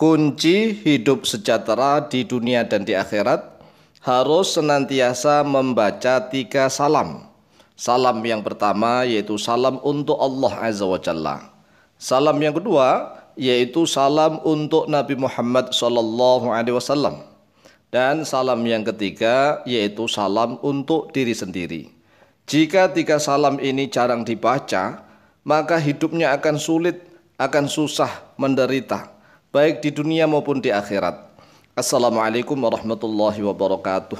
Kunci hidup sejahtera di dunia dan di akhirat harus senantiasa membaca tiga salam. Salam yang pertama yaitu salam untuk Allah Azza wa Jalla. Salam yang kedua yaitu salam untuk Nabi Muhammad sallallahu alaihi wasallam. Dan salam yang ketiga yaitu salam untuk diri sendiri. Jika tiga salam ini jarang dibaca, maka hidupnya akan sulit, akan susah, menderita, baik di dunia maupun di akhirat. Assalamualaikum warahmatullahi wabarakatuh.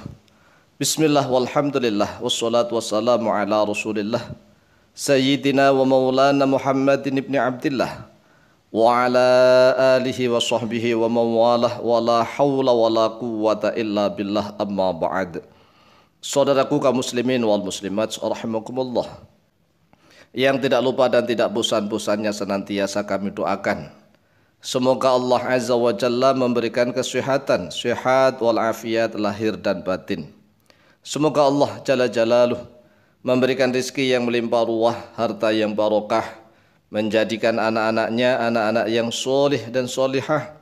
Bismillah walhamdulillah wassalatu wassalamu ala rasulillah Sayyidina wa maulana Muhammadin ibn Abdillah wa ala alihi wa sahbihi wa mawalah wa la hawla wa la quwwata illa billah amma ba'd. Saudaraku kaum muslimin wal muslimat rahimakumullah, yang tidak lupa dan tidak bosan-bosannya senantiasa kami doakan semoga Allah Azza wa Jalla memberikan kesehatan, sehat wal afiat lahir dan batin. Semoga Allah Jalla Jalaluh memberikan rezeki yang melimpah ruah, harta yang barokah, menjadikan anak-anaknya anak-anak yang soleh dan solihah,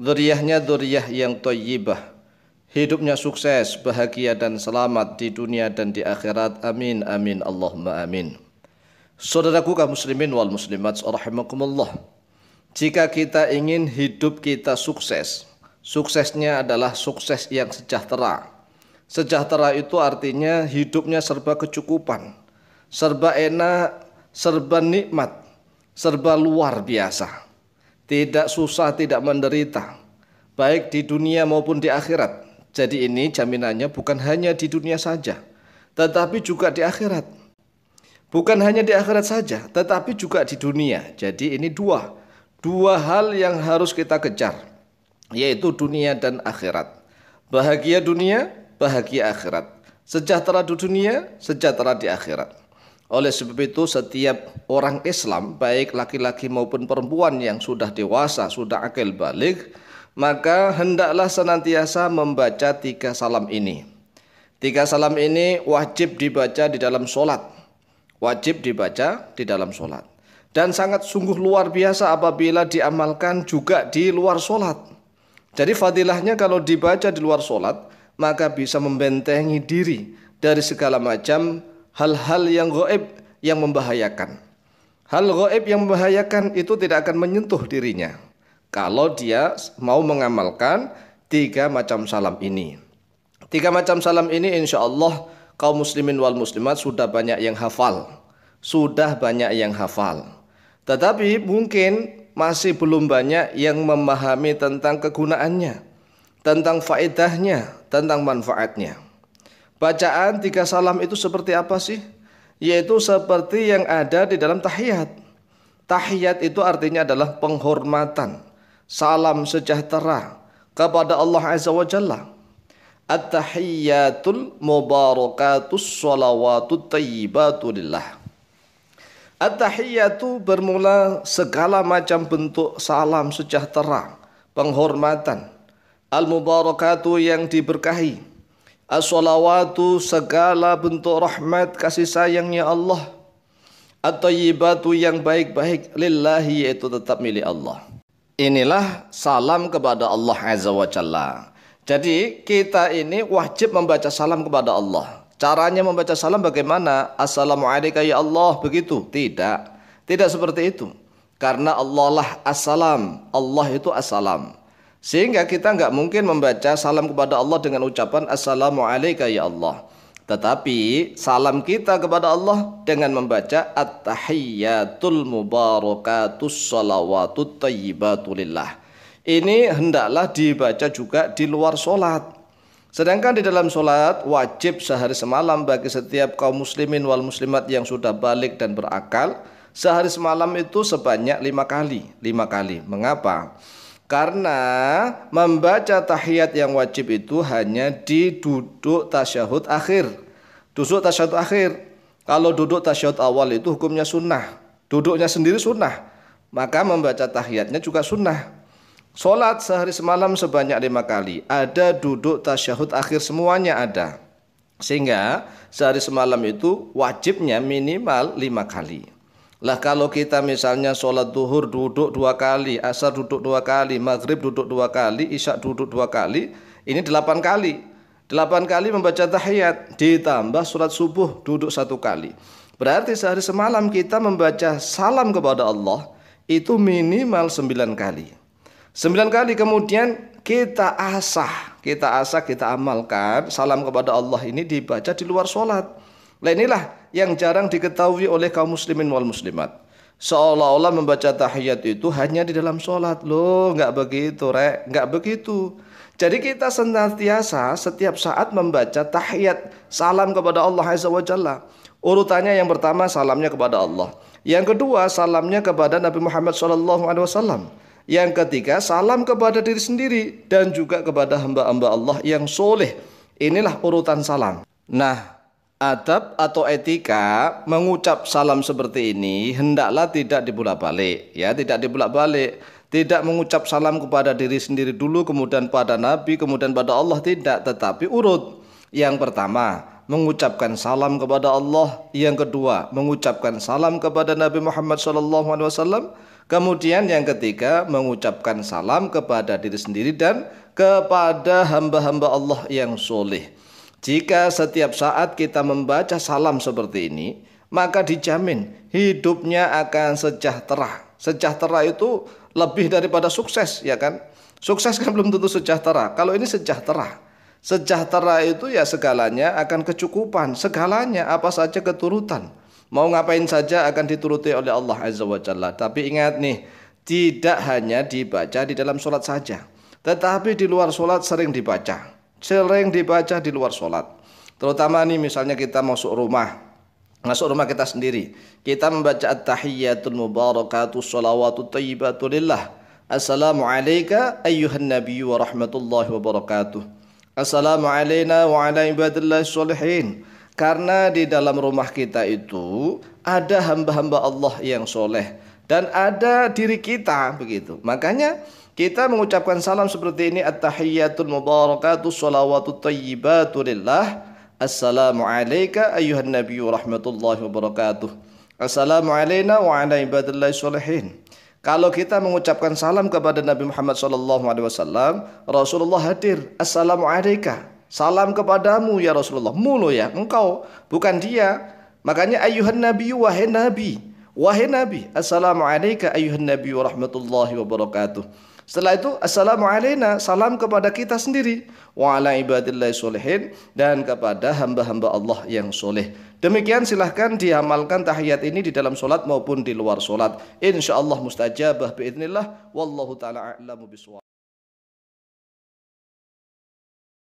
dzurriyyahnya dzurriyyah yang thayyibah, hidupnya sukses, bahagia dan selamat di dunia dan di akhirat. Amin amin Allahumma amin. Saudaraku kaum muslimin wal muslimat rahimakumullah. Jika kita ingin hidup kita sukses, suksesnya adalah sukses yang sejahtera. Sejahtera itu artinya hidupnya serba kecukupan, serba enak, serba nikmat, serba luar biasa. Tidak susah, tidak menderita, baik di dunia maupun di akhirat. Jadi ini jaminannya bukan hanya di dunia saja, tetapi juga di akhirat. Bukan hanya di akhirat saja, tetapi juga di dunia. Jadi ini dua hal yang harus kita kejar, yaitu dunia dan akhirat. Bahagia dunia, bahagia akhirat. Sejahtera di dunia, sejahtera di akhirat. Oleh sebab itu setiap orang Islam, baik laki-laki maupun perempuan yang sudah dewasa, sudah akil baligh, maka hendaklah senantiasa membaca tiga salam ini. Tiga salam ini wajib dibaca di dalam sholat. Wajib dibaca di dalam sholat. Dan sangat sungguh luar biasa apabila diamalkan juga di luar sholat. Jadi fadilahnya kalau dibaca di luar sholat, maka bisa membentengi diri dari segala macam hal-hal yang gaib yang membahayakan. Hal gaib yang membahayakan itu tidak akan menyentuh dirinya kalau dia mau mengamalkan tiga macam salam ini. Tiga macam salam ini insya Allah kaum muslimin wal muslimat sudah banyak yang hafal. Sudah banyak yang hafal. Tetapi mungkin masih belum banyak yang memahami tentang kegunaannya, tentang faedahnya, tentang manfaatnya. Bacaan tiga salam itu seperti apa sih? Yaitu seperti yang ada di dalam tahiyat. Tahiyat itu artinya adalah penghormatan, salam sejahtera kepada Allah Azza wa Jalla. At-tahiyyatul mubarakatus salawatut thayyibatu lillah. At-tahiyyatu bermula segala macam bentuk salam sejahtera, penghormatan. Al-mubarakatu yang diberkahi. As-salawatu segala bentuk rahmat kasih sayangnya Allah. At-tayyibatu yang baik-baik lillahi yaitu tetap milik Allah. Inilah salam kepada Allah Azza wa Jalla. Jadi kita ini wajib membaca salam kepada Allah. Caranya membaca salam bagaimana? Assalamualaikum ya Allah, begitu? Tidak, tidak seperti itu. Karena Allah lah assalam, Allah itu assalam. Sehingga kita nggak mungkin membaca salam kepada Allah dengan ucapan Assalamualaikum ya Allah. Tetapi salam kita kepada Allah dengan membaca At-tahiyyatul mubarakatus salawatut thayyibatu lillah. Ini hendaklah dibaca juga di luar sholat. Sedangkan di dalam sholat wajib sehari semalam bagi setiap kaum muslimin wal muslimat yang sudah baligh dan berakal, sehari semalam itu sebanyak 5 kali. Mengapa? Karena membaca tahiyat yang wajib itu hanya di duduk tasyahud akhir. Duduk tasyahud akhir. Kalau duduk tasyahud awal itu hukumnya sunnah. Duduknya sendiri sunnah. Maka membaca tahiyatnya juga sunnah. Sholat sehari semalam sebanyak 5 kali. Ada duduk tasyahud akhir, semuanya ada. Sehingga sehari semalam itu wajibnya minimal 5 kali. Lah kalau kita misalnya sholat duhur duduk dua kali, asar duduk dua kali, maghrib duduk dua kali, isya duduk dua kali, ini 8 kali. 8 kali membaca tahiyat, ditambah surat subuh duduk 1 kali. Berarti sehari semalam kita membaca salam kepada Allah itu minimal 9 kali. 9 kali kemudian kita asah, kita amalkan salam kepada Allah ini dibaca di luar sholat. Nah inilah yang jarang diketahui oleh kaum muslimin wal muslimat. Seolah-olah membaca tahiyat itu hanya di dalam sholat. Loh, nggak begitu, Rek. Nggak begitu. Jadi kita senantiasa setiap saat membaca tahiyat, salam kepada Allah Azza wa Jalla. Urutannya yang pertama salamnya kepada Allah. Yang kedua salamnya kepada Nabi Muhammad SAW. Yang ketiga salam kepada diri sendiri dan juga kepada hamba-hamba Allah yang soleh. Inilah urutan salam. Nah, adab atau etika mengucap salam seperti ini hendaklah tidak dibolak-balik, ya, tidak dibolak-balik. Tidak mengucap salam kepada diri sendiri dulu, kemudian pada Nabi, kemudian pada Allah, tidak, tetapi urut. Yang pertama, mengucapkan salam kepada Allah. Yang kedua, mengucapkan salam kepada Nabi Muhammad SAW. Kemudian yang ketiga, mengucapkan salam kepada diri sendiri dan kepada hamba-hamba Allah yang soleh. Jika setiap saat kita membaca salam seperti ini, maka dijamin hidupnya akan sejahtera. Sejahtera itu lebih daripada sukses, ya kan? Sukses kan belum tentu sejahtera. Kalau ini sejahtera. Sejahtera itu ya segalanya akan kecukupan, segalanya apa saja keturutan. Mau ngapain saja akan dituruti oleh Allah Azza wa Jalla. Tapi ingat nih, tidak hanya dibaca di dalam sholat saja, tetapi di luar sholat sering dibaca. Sering dibaca di luar sholat. Terutama nih misalnya kita masuk rumah kita sendiri, kita membaca at-tahiyyatul mubarakatuh sholawatu tayyibatu lillah. Assalamu alayka ayyuhan nabiyyu wa rahmatullahi wa barakatuh. Assalamu alayna wa ala ibadillahi sholihin. Karena di dalam rumah kita itu ada hamba-hamba Allah yang soleh dan ada diri kita, begitu. Makanya kita mengucapkan salam seperti ini, at-tahiyyatul mubarakatuh sholawatu tayyibatu lillah. Assalamu alayka ayyuhan nabiyyu wa rahmatullahi wa barakatuh. Assalamu alayna wa ala ibadillahi sholihin. Kalau kita mengucapkan salam kepada Nabi Muhammad SAW, Rasulullah hadir. Assalamu alayka, salam kepadamu ya Rasulullah. Mulu ya, engkau, bukan dia. Makanya ayyuhan nabiyyu, wahai nabi. Wahai nabi, assalamu alayka ayyuhan nabiyyu wa rahmatullahi wa barakatuh. Setelah itu, assalamu alayna, salam kepada kita sendiri, wa ala ibadillahi sholihin, dan kepada hamba-hamba Allah yang soleh. Demikian silahkan diamalkan tahiyat ini di dalam sholat maupun di luar sholat. Insya Allah mustajabah biidnillah. Wallahu ta'ala a'lamu biswa.